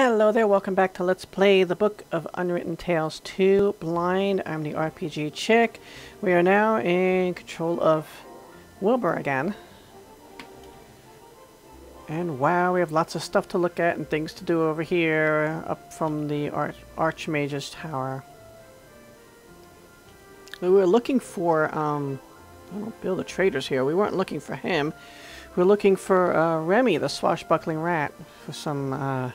Hello there, welcome back to Let's Play the Book of Unwritten Tales 2 Blind. I'm the RPG Chick. We are now in control of Wilbur again. And wow, we have lots of stuff to look at and things to do over here, up from the Archmage's Tower. We were looking for, Bill the Trader's here. We weren't looking for him. We were looking for Remy, the swashbuckling rat, for some,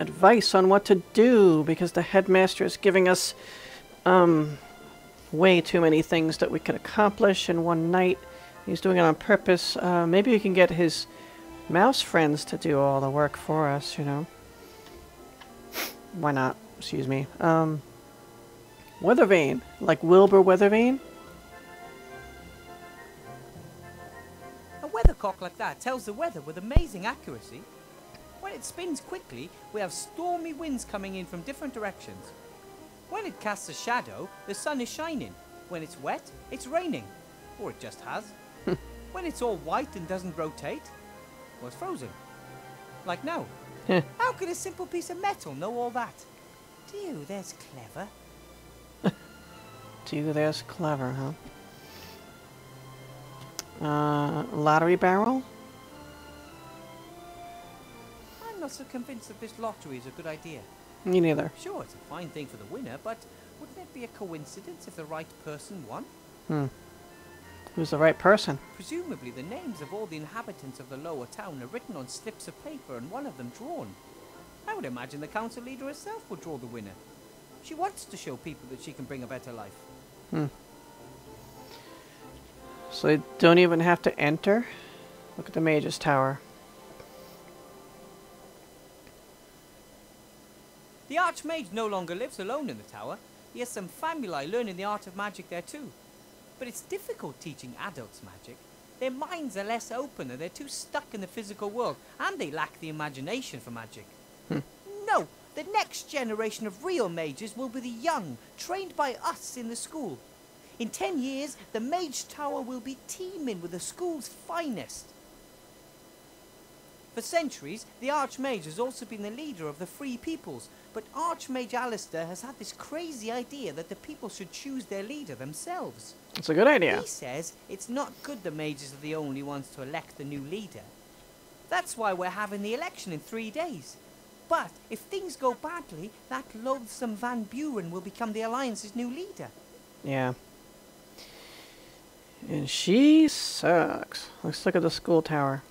advice on what to do, because the headmaster is giving us way too many things that we could accomplish in one night. He's doing it on purpose. Maybe we can get his mouse friends to do all the work for us, you know. Why not? Excuse me. Weathervane. Like Wilbur Weathervane? A weathercock like that tells the weather with amazing accuracy. When it spins quickly, we have stormy winds coming in from different directions. When it casts a shadow, the sun is shining. When it's wet, it's raining. Or it just has. When it's all white and doesn't rotate, well, it's frozen. Like now. How could a simple piece of metal know all that? To you, there's clever. To you, there's clever, huh? Lottery barrel? I'm not so convinced that this lottery is a good idea. Me neither. Sure, it's a fine thing for the winner, but wouldn't it be a coincidence if the right person won? Who's the right person? Presumably the names of all the inhabitants of the lower town are written on slips of paper and one of them drawn. I would imagine the council leader herself would draw the winner. She wants to show people that she can bring a better life. So they don't even have to enter? Look at the Mage's Tower. The Archmage no longer lives alone in the tower. He has some family learning the art of magic there too. But it's difficult teaching adults magic. Their minds are less open and they're too stuck in the physical world, and they lack the imagination for magic. No, the next generation of real mages will be the young, trained by us in the school. In 10 years, the Mage Tower will be teeming with the school's finest. For centuries, the Archmage has also been the leader of the Free Peoples, but Archmage Alistair has had this crazy idea that the people should choose their leader themselves. It's a good idea. He says it's not good the mages are the only ones to elect the new leader. That's why we're having the election in 3 days. But if things go badly, that loathsome Van Buren will become the Alliance's new leader. Yeah. And she sucks. Let's look at the school tower.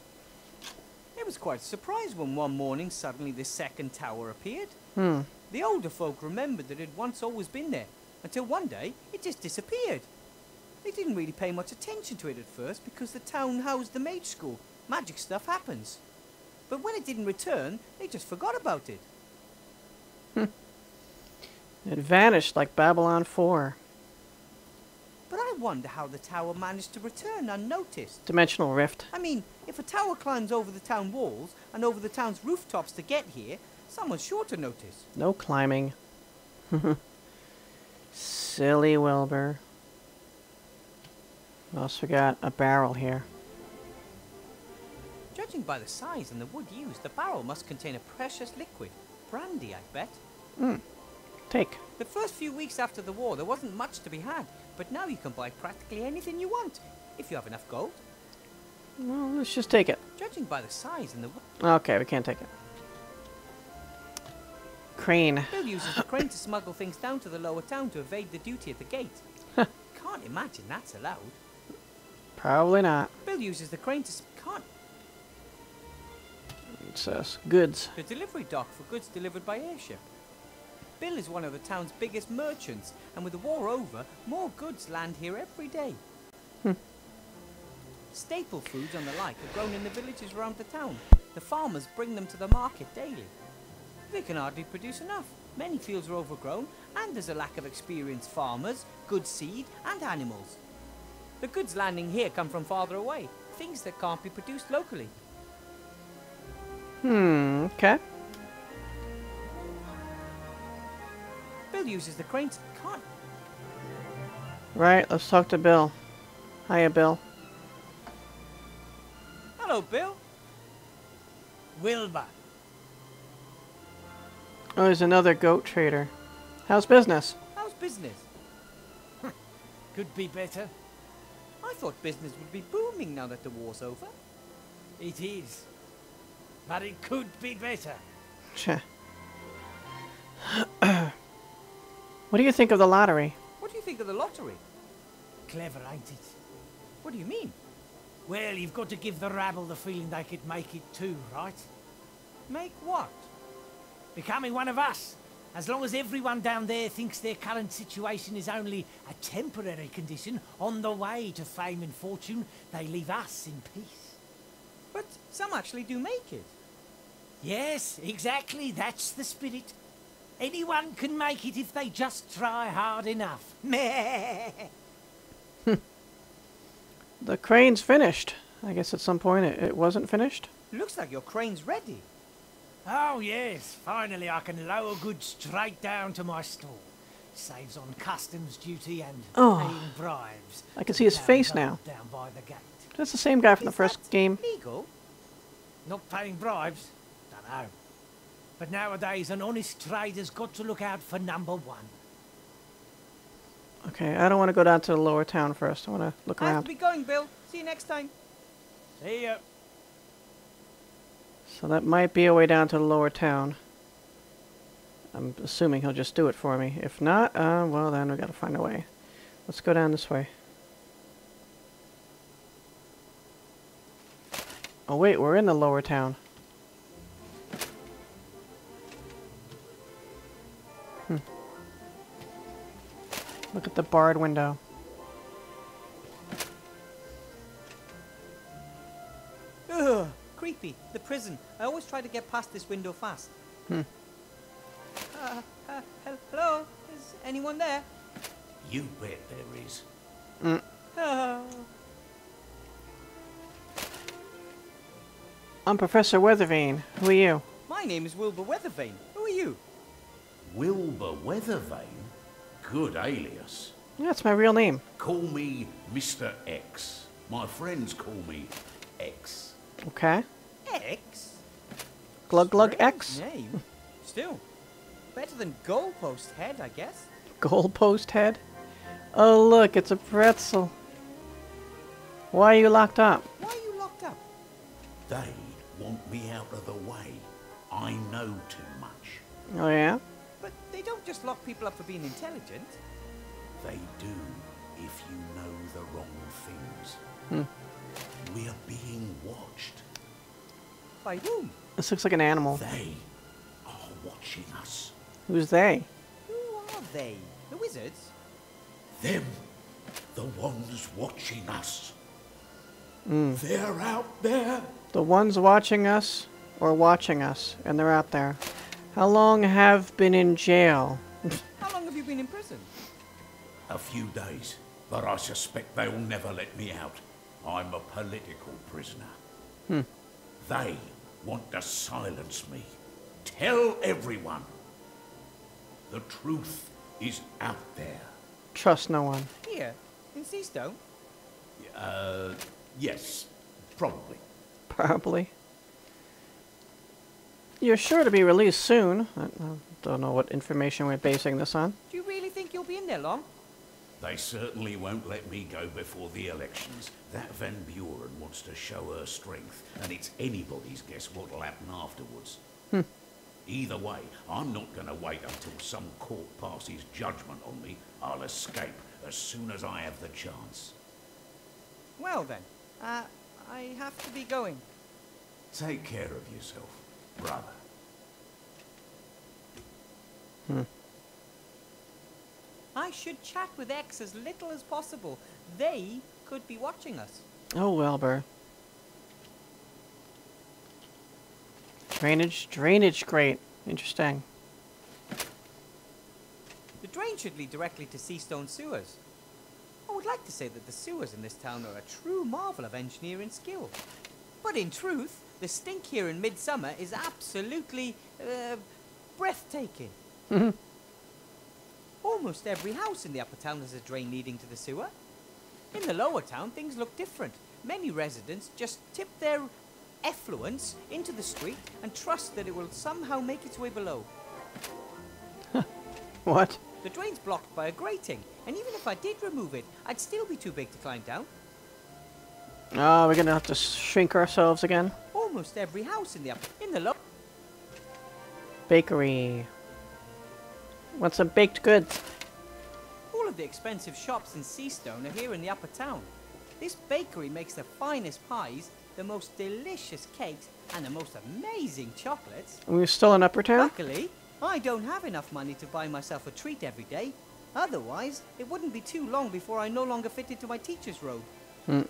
I was quite surprised when one morning suddenly this second tower appeared. The older folk remembered that it had once always been there, until one day it just disappeared. They didn't really pay much attention to it at first because the town housed the mage school. Magic stuff happens. But when it didn't return, they just forgot about it. It vanished like Babylon 4. But I wonder how the tower managed to return unnoticed. Dimensional rift. I mean, if a tower climbs over the town walls and over the town's rooftops to get here, someone's sure to notice. No climbing. Silly Wilbur. We also got a barrel here. Judging by the size and the wood used, the barrel must contain a precious liquid. Brandy, I bet. Take. The first few weeks after the war, there wasn't much to be had, but now you can buy practically anything you want, if you have enough gold. Well, let's just take it. Judging by the size and the... Okay, we can't take it. Crane. Bill uses the crane to smuggle things down to the lower town to evade the duty at the gate. Can't imagine that's allowed. Probably not. Bill uses the crane to... It says goods. The delivery dock for goods delivered by airship. Bill is one of the town's biggest merchants, and with the war over, more goods land here every day. Staple foods and the like are grown in the villages around the town. The farmers bring them to the market daily. They can hardly produce enough. Many fields are overgrown, and there's a lack of experienced farmers, good seed, and animals. The goods landing here come from farther away, things that can't be produced locally. Okay. Bill uses the crane to... Right, let's talk to Bill. Hiya, Bill. Hello, Bill. Wilbur. Oh, there's another goat trader. How's business? How's business? Could be better. I thought business would be booming now that the war's over. It is. But it could be better. What do you think of the lottery? What do you think of the lottery? Clever, ain't it? What do you mean? Well, you've got to give the rabble the feeling they could make it too, right? Make what? Becoming one of us. As long as everyone down there thinks their current situation is only a temporary condition on the way to fame and fortune, they leave us in peace. But some actually do make it. Yes, exactly. That's the spirit. Anyone can make it if they just try hard enough. Meh. The crane's finished. I guess at some point it wasn't finished. Looks like your crane's ready. Oh yes, finally I can lower goods straight down to my store. Saves on customs duty and paying bribes. I can see his face now. Down by the gate. That's the same guy from the first game. Legal? Not paying bribes? Dunno. But nowadays an honest trader's got to look out for number one. Okay, I don't want to go down to the lower town first. I want to look around. I have to be going, Bill. See you next time. See ya. So that might be a way down to the lower town. I'm assuming he'll just do it for me. If not, well then we gotta find a way. Let's go down this way. Oh wait, we're in the lower town. Look at the barred window. Ugh, creepy. The prison. I always try to get past this window fast. Hello? Is anyone there? You bet there is. I'm Professor Weathervane. Who are you? My name is Wilbur Weathervane. Who are you? Wilbur Weathervane? Good alias. That's my real name. Call me Mr. X. My friends call me X. Okay. X? Glug glug X? Name. Still. Better than goalpost head, I guess. Goalpost head? Oh look, it's a pretzel. Why are you locked up? Why are you locked up? They want me out of the way. I know too much. Oh yeah? But they don't just lock people up for being intelligent. They do, if you know the wrong things. We are being watched. By whom? This looks like an animal. They are watching us. Who's they? Who are they? The wizards? Them. The ones watching us. They're out there. The ones watching us or watching us, and they're out there. How long have been in jail? How long have you been in prison? A few days, but I suspect they'll never let me out. I'm a political prisoner. They want to silence me. Tell everyone. The truth is out there. Trust no one. Here, in Seastone? Yes, probably. Probably. You're sure to be released soon. I don't know what information we're basing this on. Do you really think you'll be in there long? They certainly won't let me go before the elections. That Van Buren wants to show her strength, and it's anybody's guess what'll happen afterwards. Either way, I'm not going to wait until some court passes judgment on me. I'll escape as soon as I have the chance. Well then, I have to be going. Take care of yourself, brother. I should chat with X as little as possible. They could be watching us. Oh, Wilbur. Drainage grate. Interesting. The drain should lead directly to Seastone Sewers. I would like to say that the sewers in this town are a true marvel of engineering skill. But in truth, the stink here in midsummer is absolutely breathtaking. Almost every house in the upper town has a drain leading to the sewer. In the lower town, things look different. Many residents just tip their effluence into the street and trust that it will somehow make its way below. What? The drain's blocked by a grating, and even if I did remove it, I'd still be too big to climb down. We're gonna have to shrink ourselves again. Almost every house in the low. Bakery. What's a baked good? All of the expensive shops in Seastone are here in the upper town. This bakery makes the finest pies, the most delicious cakes, and the most amazing chocolates. And we're still in upper town? Luckily, I don't have enough money to buy myself a treat every day. Otherwise, it wouldn't be too long before I no longer fit into my teacher's robe. Hmm.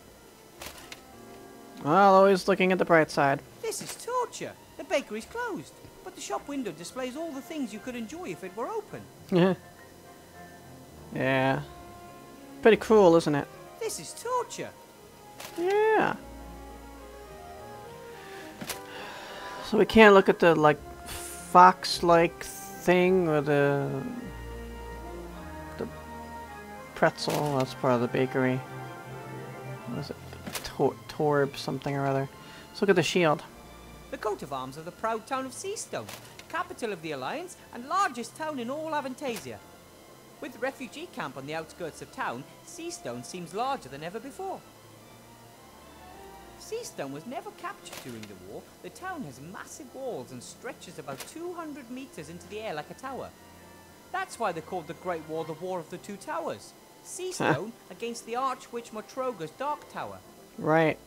Well, always looking at the bright side. This is torture. The bakery's closed, but the shop window displays all the things you could enjoy if it were open. Yeah. Pretty cruel, isn't it? This is torture. Yeah. So we can't look at the, like, fox-like thing or the pretzel. That's part of the bakery. What is it? Torb something or other. Let's look at the shield. The coat of arms of the proud town of Seastone, capital of the Alliance and largest town in all Avantasia. With the refugee camp on the outskirts of town, Seastone seems larger than ever before. Seastone was never captured during the war. The town has massive walls and stretches about 200 meters into the air like a tower. That's why they called the Great War the War of the Two Towers. Seastone against the Archwitch Matroga's Dark Tower. Right.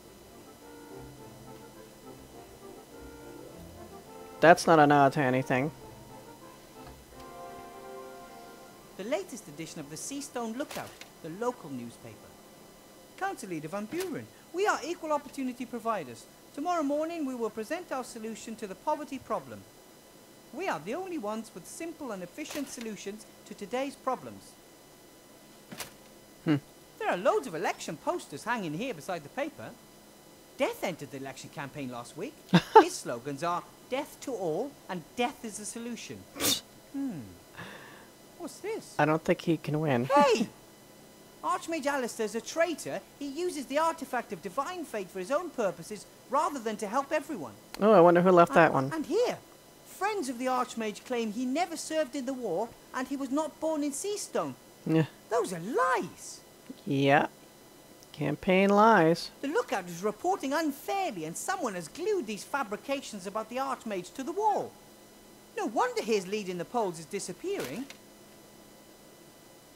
That's not a nod to anything. The latest edition of the Seastone Lookout, the local newspaper. Council Leader Van Buren, we are equal opportunity providers. Tomorrow morning we will present our solution to the poverty problem. We are the only ones with simple and efficient solutions to today's problems. Hmm. There are loads of election posters hanging here beside the paper. Death entered the election campaign last week. His slogans are death to all and death is the solution. What's this? I don't think he can win. Hey! Archmage Alistair's a traitor. He uses the artifact of divine fate for his own purposes rather than to help everyone. Oh, I wonder who left that one. And here, friends of the Archmage claim he never served in the war and he was not born in Seastone. Yeah. Those are lies. Yeah. Campaign lies. The lookout is reporting unfairly and someone has glued these fabrications about the Archmage to the wall. No wonder his lead in the polls is disappearing.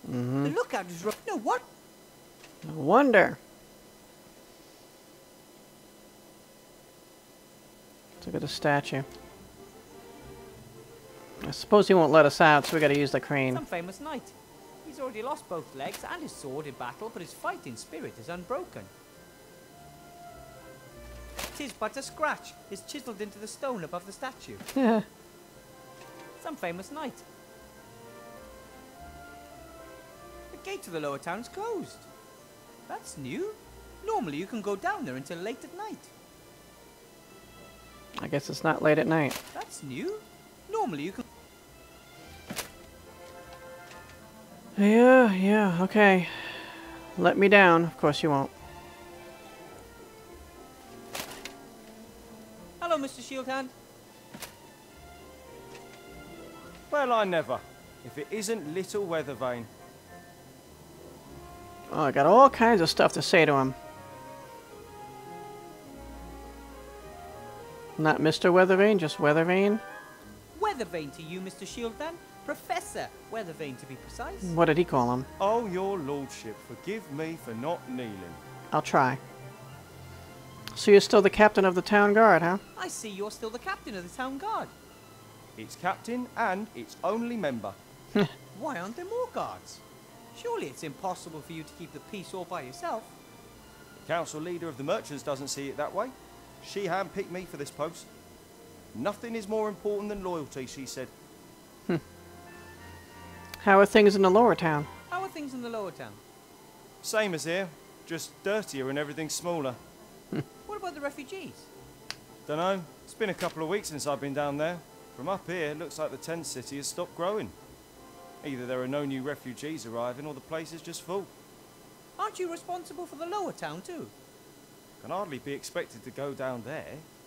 The lookout is No wonder. Let's look at the statue. I suppose he won't let us out, so we gotta use the crane. Some famous knight. He's already lost both legs and his sword in battle, but his fighting spirit is unbroken. 'Tis but a scratch is chiseled into the stone above the statue. Some famous knight. The gate to the lower town's closed. That's new. Normally you can go down there until late at night. I guess it's not late at night. That's new. Normally you can... Yeah, okay. Let me down. Of course you won't. Hello, Mr. Shieldhand. Well, I never. If it isn't little Weathervane. Oh, I got all kinds of stuff to say to him. Not Mr. Weathervane, just Weathervane. Weathervane to you, Mr. Shieldhand. Professor Weathervane, to be precise. What did he call him? Oh, your lordship, forgive me for not kneeling. I'll try. So you're still the captain of the town guard, huh? I see you're still the captain of the town guard. It's captain and its only member. Why aren't there more guards? Surely it's impossible for you to keep the peace all by yourself. The council leader of the merchants doesn't see it that way. She handpicked me for this post. Nothing is more important than loyalty, she said. How are things in the lower town? Same as here, just dirtier and everything smaller. What about the refugees? Dunno. It's been a couple of weeks since I've been down there. From up here, it looks like the tent city has stopped growing. Either there are no new refugees arriving or the place is just full. Aren't you responsible for the lower town too? Can hardly be expected to go down there.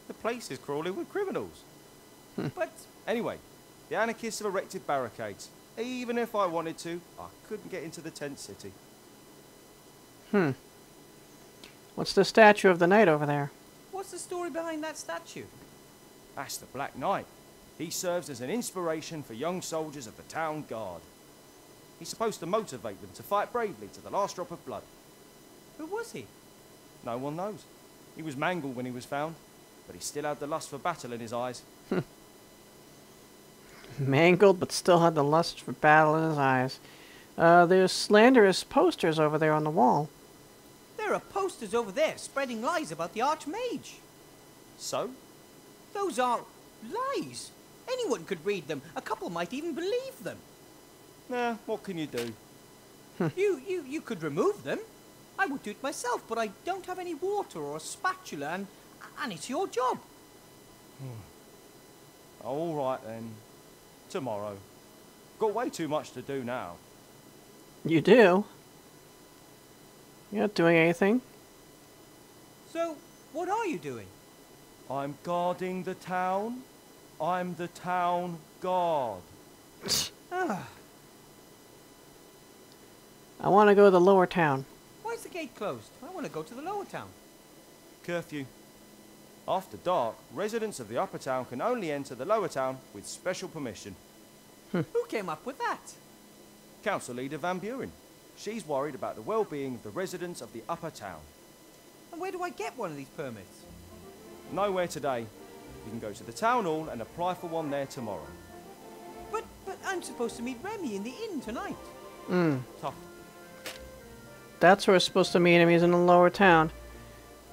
The place is crawling with criminals. But anyway, The anarchists have erected barricades. Even if I wanted to, I couldn't get into the tent city. Hmm. What's the statue of the knight over there? What's the story behind that statue? That's the Black Knight. He serves as an inspiration for young soldiers of the town guard. He's supposed to motivate them to fight bravely to the last drop of blood. Who was he? No one knows. He was mangled when he was found, but he still had the lust for battle in his eyes. Mangled, but still had the lust for battle in his eyes. There's slanderous posters over there on the wall. There are posters over there spreading lies about the Archmage. So? Those aren't lies. Anyone could read them. A couple might even believe them. Nah, what can you do? You could remove them. I would do it myself, but I don't have any water or a spatula, and it's your job. All right, then. Tomorrow. Got way too much to do now. You do? You're not doing anything. So, what are you doing? I'm guarding the town. I'm the town guard. I want to go to the lower town. Why is the gate closed? I want to go to the lower town. Curfew. After dark, residents of the upper town can only enter the lower town with special permission. Who came up with that? Council leader Van Buren. She's worried about the well-being of the residents of the upper town. And where do I get one of these permits? Nowhere today. You can go to the town hall and apply for one there tomorrow. But I'm supposed to meet Remy in the inn tonight. Tough. That's where we're supposed to meet him. He's in the lower town.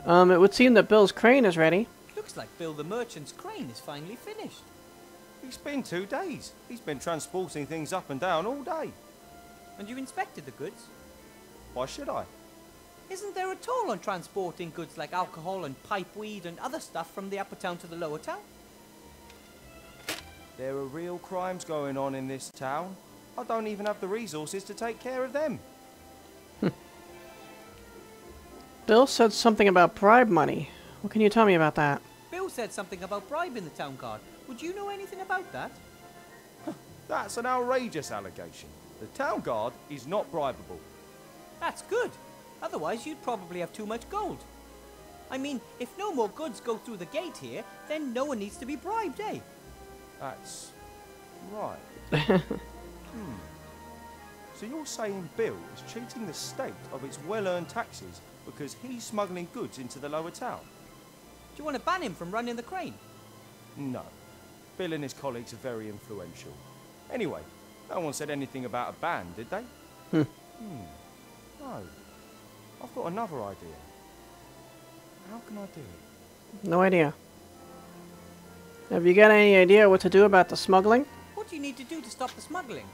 It would seem that Bill's crane is ready. Looks like Bill the merchant's crane is finally finished. It's been 2 days. He's been transporting things up and down all day. And you inspected the goods? Why should I? Isn't there a toll on transporting goods like alcohol and pipeweed and other stuff from the upper town to the lower town? There are real crimes going on in this town. I don't even have the resources to take care of them. Bill said something about bribe money. What can you tell me about that? Bill said something about bribing the town guard. Would you know anything about that? That's an outrageous allegation. The town guard is not bribable. That's good. Otherwise, you'd probably have too much gold. I mean, if no more goods go through the gate here, then no one needs to be bribed, eh? That's right. So you're saying Bill is cheating the state of its well-earned taxes because he's smuggling goods into the lower town? Do you want to ban him from running the crane? No. Bill and his colleagues are very influential. Anyway, no one said anything about a ban, did they? No. I've got another idea. How can I do it? No idea. Have you got any idea what to do about the smuggling? What do you need to do to stop the smuggling?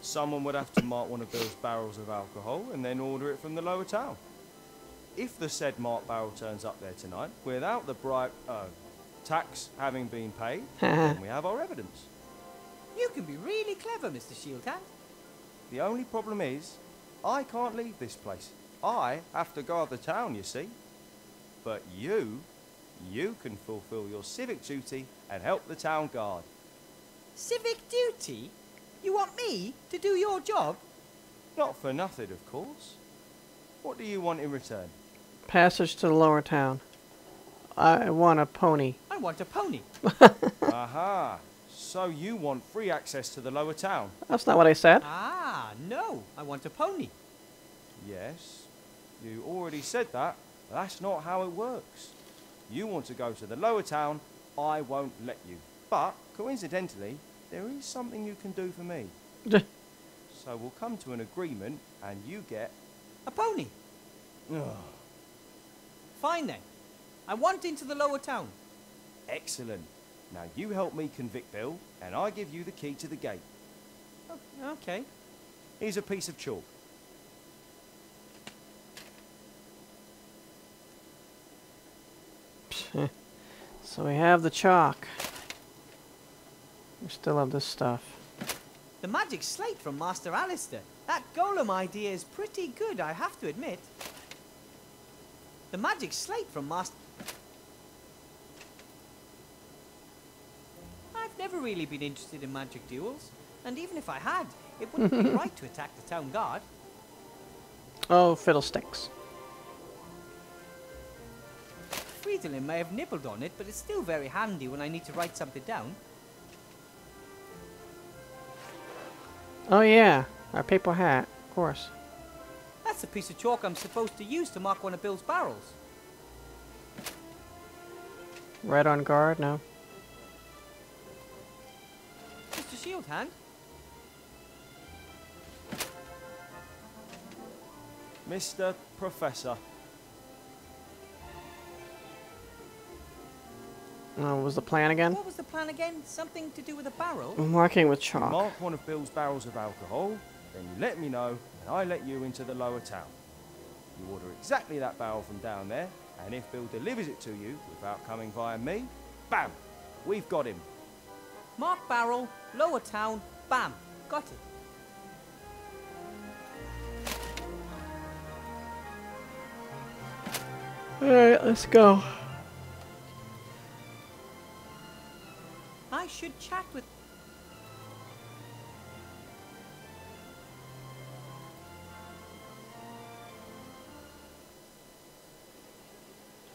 Someone would have to mark one of Bill's barrels of alcohol and then order it from the lower town. If the said marked barrel turns up there tonight without the bribe tax having been paid, then we have our evidence. You can be really clever, Mr. Shieldhand. The only problem is, I can't leave this place. I have to guard the town, you see. But you can fulfill your civic duty and help the town guard. Civic duty? You want me to do your job? Not for nothing, of course. What do you want in return? Passage to the lower town. I want a pony. I want a pony. Aha. So you want free access to the lower town? That's not what I said. Ah, no. I want a pony. Yes. You already said that. That's not how it works. You want to go to the lower town. I won't let you. But, coincidentally, there is something you can do for me. So we'll come to an agreement and you get... a pony. Fine then. I want into the lower town. Excellent. Now you help me convict Bill, and I give you the key to the gate. Okay. Here's a piece of chalk. So we have the chalk. We still have this stuff. The magic slate from Master Alistair. That golem idea is pretty good, I have to admit. The magic slate from Master... I've never really been interested in magic duels, and even if I had, it wouldn't be right to attack the town guard. Oh, fiddlesticks. Friedelin may have nibbled on it, but it's still very handy when I need to write something down. Oh yeah, our paper hat, of course. That's a piece of chalk I'm supposed to use to mark one of Bill's barrels. Right on guard, no. Mr. Shieldhand? Mr. Professor. What was the plan again? What was the plan again? Something to do with a barrel? Marking with chalk. Mark one of Bill's barrels of alcohol, then you let me know, and I let you into the lower town. You order exactly that barrel from down there, and if Bill delivers it to you without coming via me, bam! We've got him. Mark barrel, lower town, bam! Got it. Alright, let's go. I should chat with...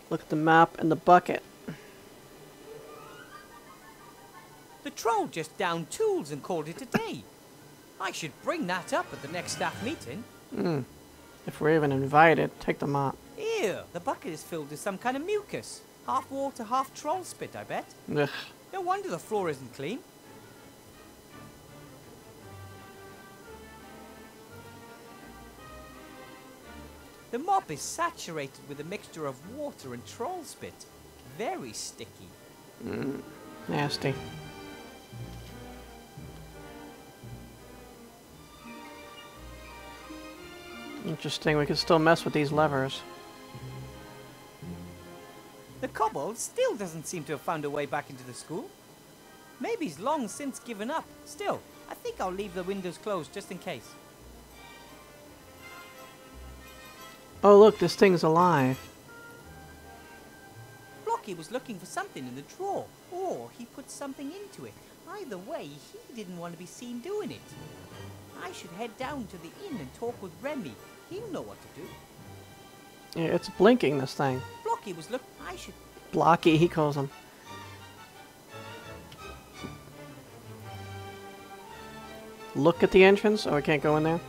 Look at the map and the bucket. The troll just downed tools and called it a day. I should bring that up at the next staff meeting. Mm. If we're even invited, take the mop. Ew, the bucket is filled with some kind of mucus. Half water, half troll spit, I bet. Ugh. No wonder the floor isn't clean. The mop is saturated with a mixture of water and troll spit. Very sticky. Mm, nasty. Interesting, we can still mess with these levers. The kobold still doesn't seem to have found a way back into the school. Maybe he's long since given up. Still, I think I'll leave the windows closed just in case. Oh look, this thing's alive. Blocky was looking for something in the drawer, or he put something into it. Either way, he didn't want to be seen doing it. I should head down to the inn and talk with Remy. He'll know what to do. Yeah, it's blinking, this thing. Blocky was looking... I should... Blocky, he calls him. Look at the entrance? Oh, I can't go in there?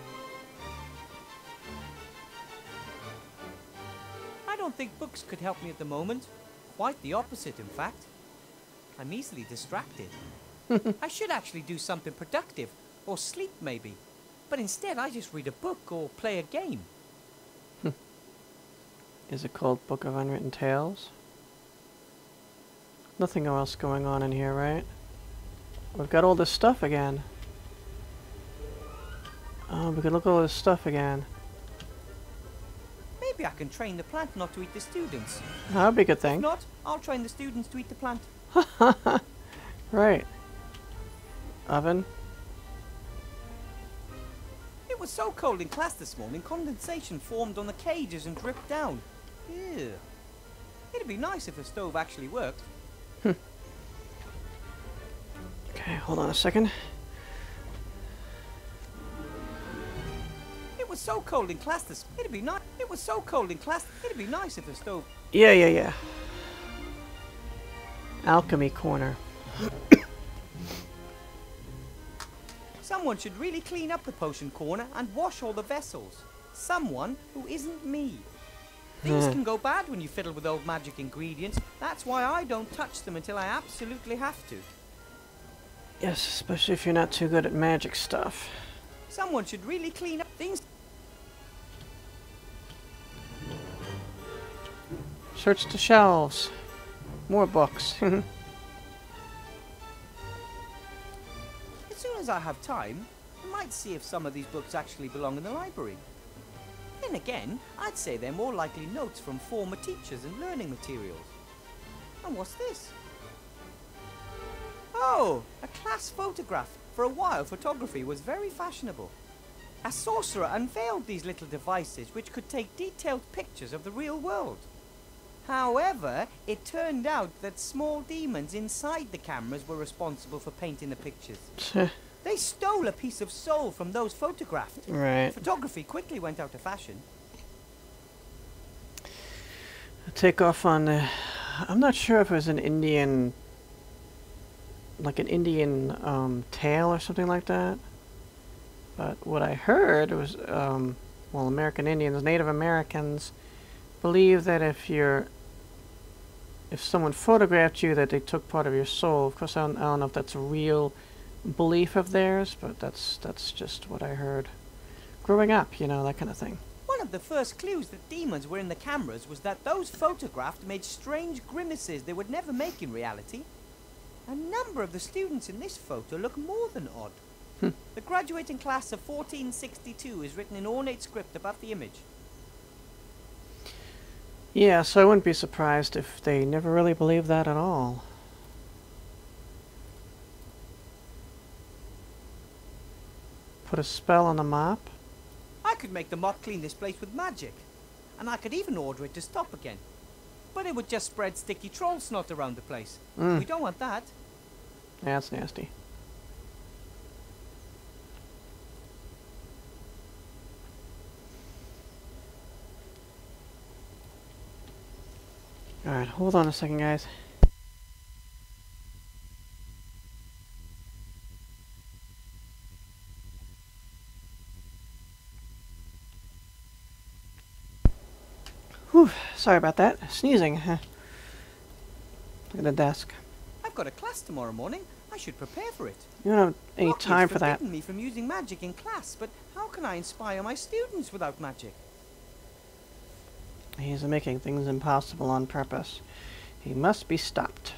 I don't think books could help me at the moment. Quite the opposite, in fact. I'm easily distracted. I should actually do something productive. Or sleep, maybe. But instead, I just read a book or play a game. Is it called Book of Unwritten Tales? Nothing else going on in here, right? We've got all this stuff again. Oh, we can look at all this stuff again. Maybe I can train the plant not to eat the students. That would be a good thing. If not, I'll train the students to eat the plant. Right. Oven. It was so cold in class this morning, condensation formed on the cages and dripped down. Ew. It'd be nice if the stove actually worked. Okay, hold on a second. It was so cold in class this... It'd be nice... It was so cold in class... It'd be nice if the stove... Yeah. Alchemy corner. Someone should really clean up the potion corner and wash all the vessels. Someone who isn't me. Things can go bad when you fiddle with old magic ingredients. That's why I don't touch them until I absolutely have to. Yes, especially if you're not too good at magic stuff. Someone should really clean up things. Search the shelves. More books. As I have time, I might see if some of these books actually belong in the library. Then again, I'd say they're more likely notes from former teachers and learning materials. And what's this? Oh, a class photograph. For a while, photography was very fashionable. A sorcerer unveiled these little devices which could take detailed pictures of the real world. However, it turned out that small demons inside the cameras were responsible for painting the pictures. They stole a piece of soul from those photographed. Right. Photography quickly went out of fashion. I take off on... I'm not sure if it was an Indian... like an Indian tale or something like that. But what I heard was... well, American Indians, Native Americans believe that if you're... if someone photographed you, that they took part of your soul. Of course, I don't know if that's a real belief of theirs, but that's just what I heard growing up, you know, that kind of thing. One of the first clues that demons were in the cameras was that those photographed made strange grimaces they would never make in reality. A number of the students in this photo look more than odd. The graduating class of 1462 is written in ornate script above the image. Yeah, so I wouldn't be surprised if they never really believed that at all. Put a spell on the mop? I could make the mop clean this place with magic. And I could even order it to stop again. But it would just spread sticky troll snot around the place. We don't want that. Yeah, that's nasty. Alright, hold on a second, guys. Sorry about that. Sneezing, huh? Look at the desk. I've got a class tomorrow morning. I should prepare for it. You don't have any time for that. Blocky's forbidden me from using magic in class, but how can I inspire my students without magic? He's making things impossible on purpose. He must be stopped.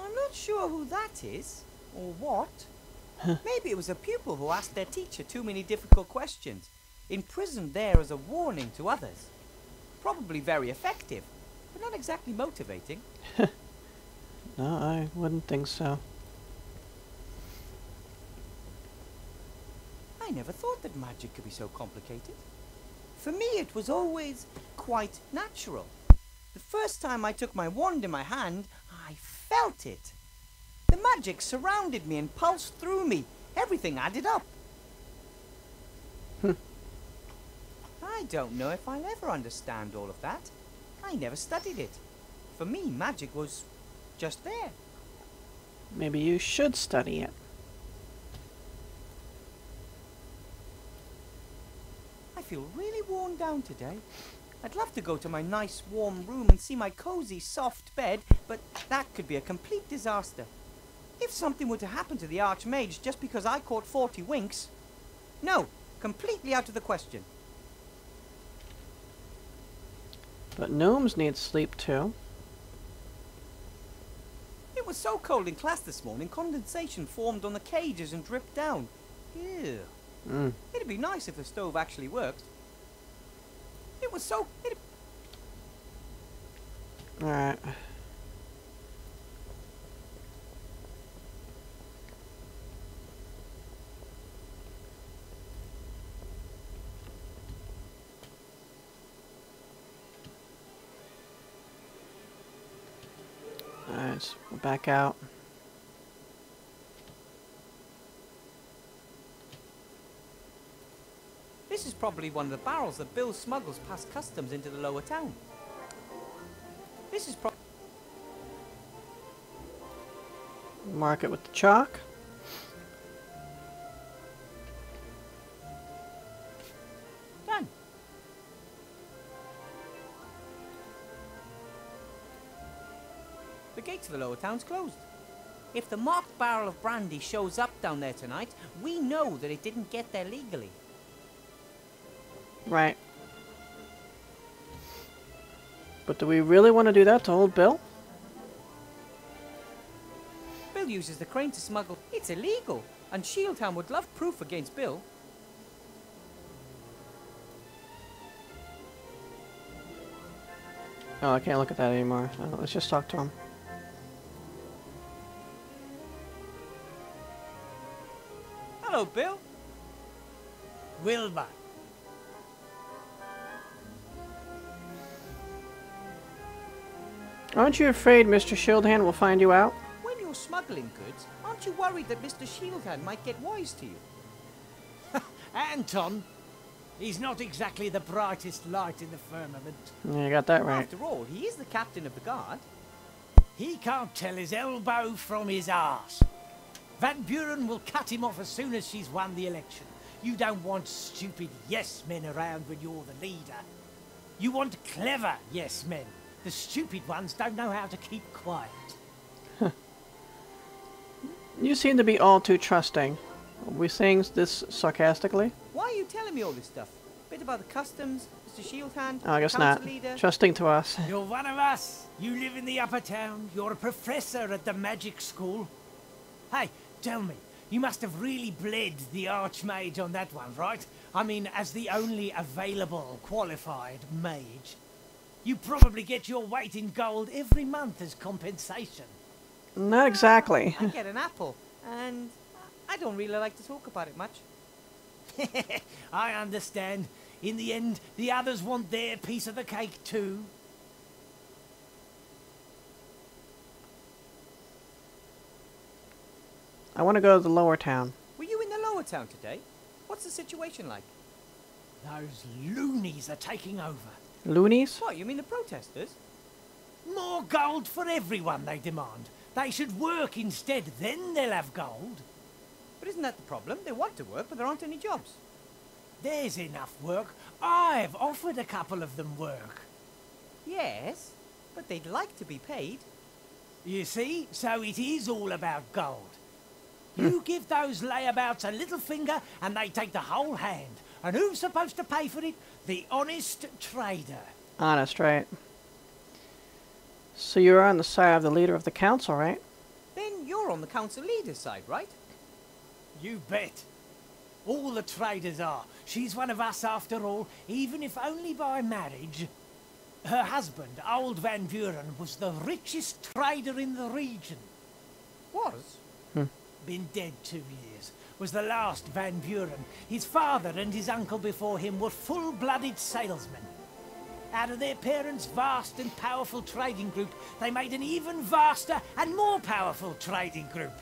I'm not sure who that is, or what. Maybe it was a pupil who asked their teacher too many difficult questions, imprisoned there as a warning to others. Probably very effective, but not exactly motivating. No, I wouldn't think so. I never thought that magic could be so complicated. For me, it was always quite natural. The first time I took my wand in my hand, I felt it. The magic surrounded me and pulsed through me. Everything added up. I don't know if I'll ever understand all of that. I never studied it. For me, magic was just there. Maybe you should study it. I feel really worn down today. I'd love to go to my nice warm room and see my cozy soft bed, but that could be a complete disaster. If something were to happen to the Archmage just because I caught 40 winks... No, completely out of the question. But gnomes need sleep too. It was so cold in class this morning, condensation formed on the cages and dripped down. Ew. It'd be nice if the stove actually worked. It was so... Alright. We'll back out. This is probably one of the barrels that Bill smuggles past customs into the lower town. This is probably... Mark it with the chalk. The lower town's closed. If the marked barrel of brandy shows up down there tonight, we know that it didn't get there legally. Right. But do we really want to do that to old Bill? Bill uses the crane to smuggle. It's illegal, and Shieldhand would love proof against Bill. Oh, I can't look at that anymore. Let's just talk to him. Hello, Bill. Wilbur. Aren't you afraid Mr. Shieldhand will find you out? When you're smuggling goods, aren't you worried that Mr. Shieldhand might get wise to you? Anton, he's not exactly the brightest light in the firmament. Yeah, you got that right. After all, he is the captain of the guard. He can't tell his elbow from his arse. Van Buren will cut him off as soon as she's won the election. You don't want stupid yes-men around when you're the leader. You want clever yes-men. The stupid ones don't know how to keep quiet. Huh. You seem to be all too trusting. Are we saying this sarcastically? Why are you telling me all this stuff? A bit about the customs, Mr. Shieldhand, I guess not. Leader. Trusting to us. You're one of us. You live in the upper town. You're a professor at the magic school. Hey, tell me, you must have really bled the Archmage on that one, right? I mean, as the only available qualified mage. You probably get your weight in gold every month as compensation. Not exactly. I get an apple, and I don't really like to talk about it much. I understand. In the end, the others want their piece of the cake too. I want to go to the lower town. Were you in the lower town today? What's the situation like? Those loonies are taking over. Loonies? What, you mean the protesters? More gold for everyone, they demand. They should work instead, then they'll have gold. But isn't that the problem? They want to work, but there aren't any jobs. There's enough work. I've offered a couple of them work. Yes, but they'd like to be paid. You see, so it is all about gold. You give those layabouts a little finger and they take the whole hand. And who's supposed to pay for it? The honest trader. Honest, right. So you're on the side of the leader of the council, right? Then you're on the council leader's side, right? You bet. All the traders are. She's one of us after all, even if only by marriage. Her husband, old Van Buren, was the richest trader in the region. Was? Been dead 2 years, was the last Van Buren. His father and his uncle before him were full-blooded salesmen. Out of their parents' vast and powerful trading group, they made an even vaster and more powerful trading group.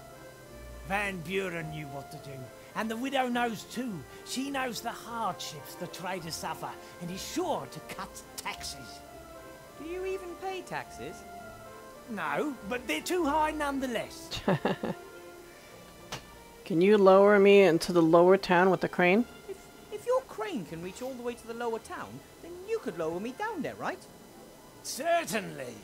Van Buren knew what to do, and the widow knows too. She knows the hardships the traders suffer, and is sure to cut taxes. Do you even pay taxes? No, but they're too high nonetheless. Can you lower me into the lower town with the crane? If your crane can reach all the way to the lower town, then you could lower me down there, right? Certainly.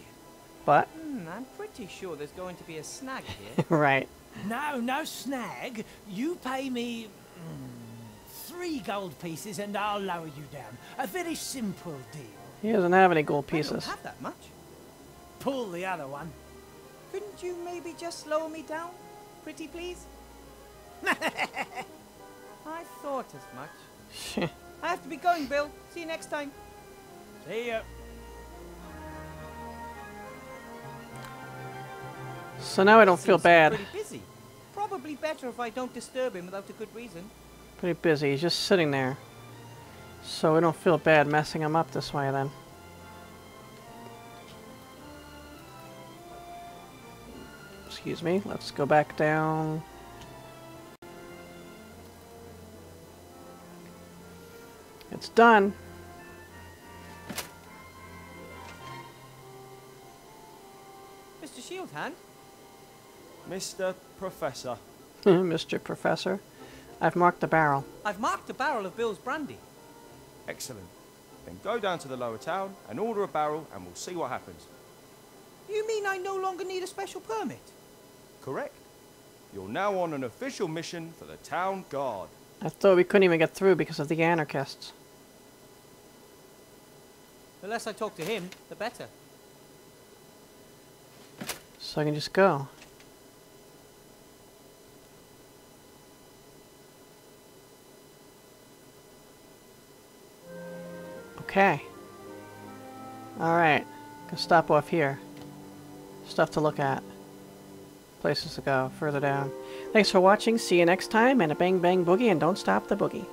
But? I'm pretty sure there's going to be a snag here. Right. No, no snag. You pay me 3 gold pieces and I'll lower you down. A very simple deal. He doesn't have any gold pieces. I don't have that much. Pull the other one. Couldn't you maybe just lower me down? Pretty please? I thought as much. I have to be going, Bill. See you next time. See ya. So now I don't feel bad. Pretty busy. Probably better if I don't disturb him without a good reason. Pretty busy. He's just sitting there. So I don't feel bad messing him up this way then. Excuse me. Let's go back down. It's done. Mr. Shieldhand? Mr. Professor. Mr. Professor? I've marked the barrel. I've marked the barrel of Bill's brandy. Excellent. Then go down to the lower town and order a barrel and we'll see what happens. You mean I no longer need a special permit? Correct. You're now on an official mission for the town guard. I thought we couldn't even get through because of the anarchists. The less I talk to him, the better. So I can just go. Okay. Alright. Gonna stop off here. Stuff to look at. Places to go. Further down. Thanks for watching. See you next time. And a bang bang boogie. And don't stop the boogie.